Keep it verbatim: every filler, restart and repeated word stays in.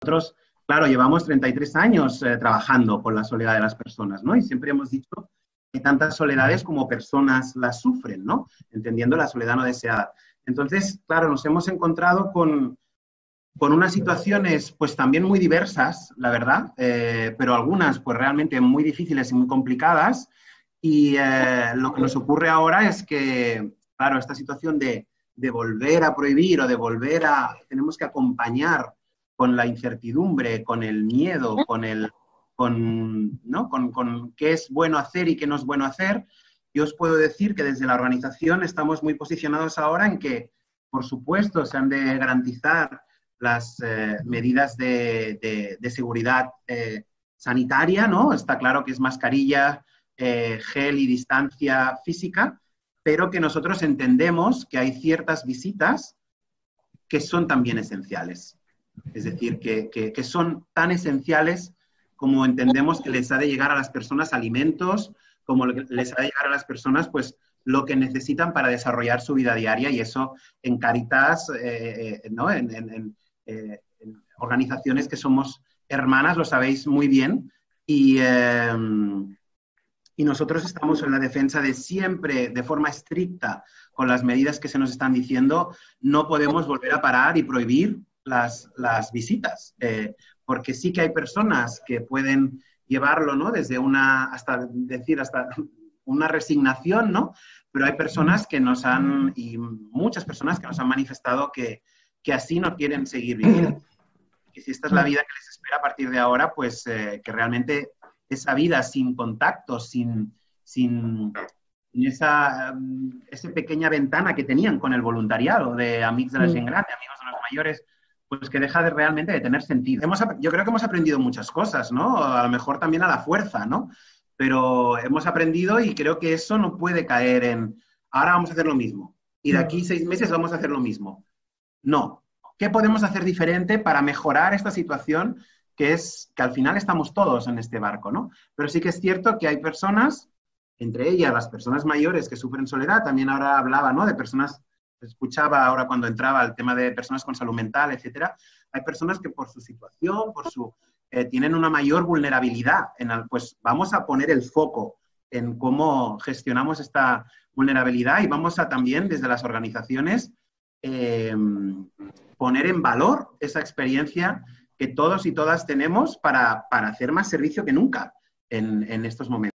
Nosotros, claro, llevamos treinta y tres años eh, trabajando con la soledad de las personas, ¿no? Y siempre hemos dicho que tantas soledades como personas las sufren, ¿no? Entendiendo la soledad no deseada. Entonces, claro, nos hemos encontrado con, con unas situaciones, pues también muy diversas, la verdad, eh, pero algunas, pues realmente muy difíciles y muy complicadas. Y eh, lo que nos ocurre ahora es que, claro, esta situación de, de volver a prohibir o de volver a... Tenemos que acompañar con la incertidumbre, con el miedo, con el... Con, ¿no? con, con qué es bueno hacer y qué no es bueno hacer. Yo os puedo decir que desde la organización estamos muy posicionados ahora en que, por supuesto, se han de garantizar las eh, medidas de, de, de seguridad eh, sanitaria, ¿no? Está claro que es mascarilla, eh, gel y distancia física, pero que nosotros entendemos que hay ciertas visitas que son también esenciales. Es decir, que, que, que son tan esenciales como entendemos que les ha de llegar a las personas alimentos, como les ha de llegar a las personas pues lo que necesitan para desarrollar su vida diaria, y eso en Caritas, eh, ¿no? en, en, en, eh, en organizaciones que somos hermanas, lo sabéis muy bien, y, eh, y nosotros estamos en la defensa de siempre, de forma estricta, con las medidas que se nos están diciendo, no podemos volver a parar y prohibir las, las visitas, eh, porque sí que hay personas que pueden llevarlo, ¿no? Desde una, hasta decir, hasta una resignación, ¿no? Pero hay personas que nos han, y muchas personas que nos han manifestado que, que así no quieren seguir viviendo. Que si esta es la vida que les espera a partir de ahora, pues eh, que realmente esa vida sin contacto, sin, sin esa, esa pequeña ventana que tenían con el voluntariado de Amigos de la Gent Gran, de Amigos de los Mayores, pues que deja de realmente de tener sentido. Hemos, yo creo que hemos aprendido muchas cosas, ¿no? A lo mejor también a la fuerza, ¿no? Pero hemos aprendido y creo que eso no puede caer en ahora vamos a hacer lo mismo y de aquí seis meses vamos a hacer lo mismo. No. ¿Qué podemos hacer diferente para mejorar esta situación que es que al final estamos todos en este barco, ¿no? Pero sí que es cierto que hay personas, entre ellas las personas mayores que sufren soledad, también ahora hablaba, ¿no? De personas... Escuchaba ahora cuando entraba el tema de personas con salud mental, etcétera. Hay personas que por su situación, por su eh, tienen una mayor vulnerabilidad. En el, pues vamos a poner el foco en cómo gestionamos esta vulnerabilidad y vamos a también desde las organizaciones eh, poner en valor esa experiencia que todos y todas tenemos para, para hacer más servicio que nunca en, en estos momentos.